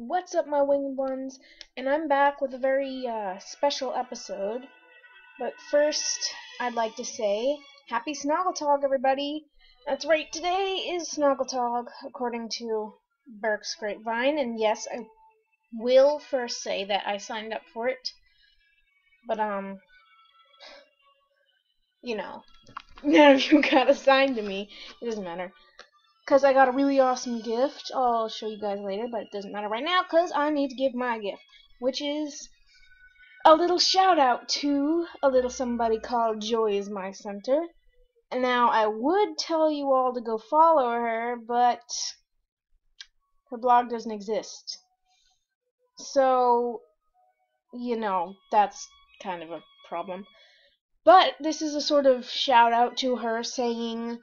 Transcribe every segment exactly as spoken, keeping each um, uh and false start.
What's up, my winged ones? And I'm back with a very uh, special episode. But first, I'd like to say happy Snoggletog, everybody. That's right, today is Snoggletog, according to Burke's Grapevine. And yes, I will first say that I signed up for it. But, um, you know, none of you got assigned to me. It doesn't matter. Because I got a really awesome gift. I'll show you guys later, but it doesn't matter right now because I need to give my gift, which is a little shout out to a little somebody called joyismycenter. And now I would tell you all to go follow her, but her blog doesn't exist. So, you know, that's kind of a problem. But this is a sort of shout out to her saying,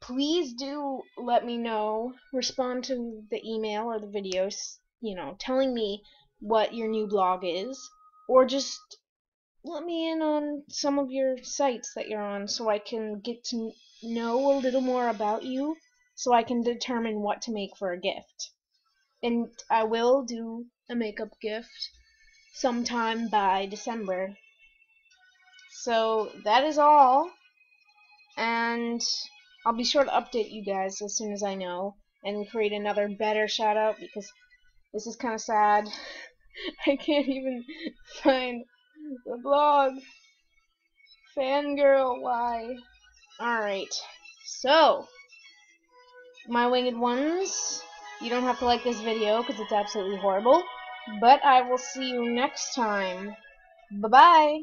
please do let me know, respond to the email or the videos, you know, telling me what your new blog is, or just let me in on some of your sites that you're on so I can get to know a little more about you so I can determine what to make for a gift. And I will do a makeup gift sometime by December. So that is all, and I'll be sure to update you guys as soon as I know and create another better shout out, because this is kind of sad. I can't even find the blog. Fangirl, why? Alright, so my winged ones, you don't have to like this video because it's absolutely horrible, but I will see you next time. Bye-bye!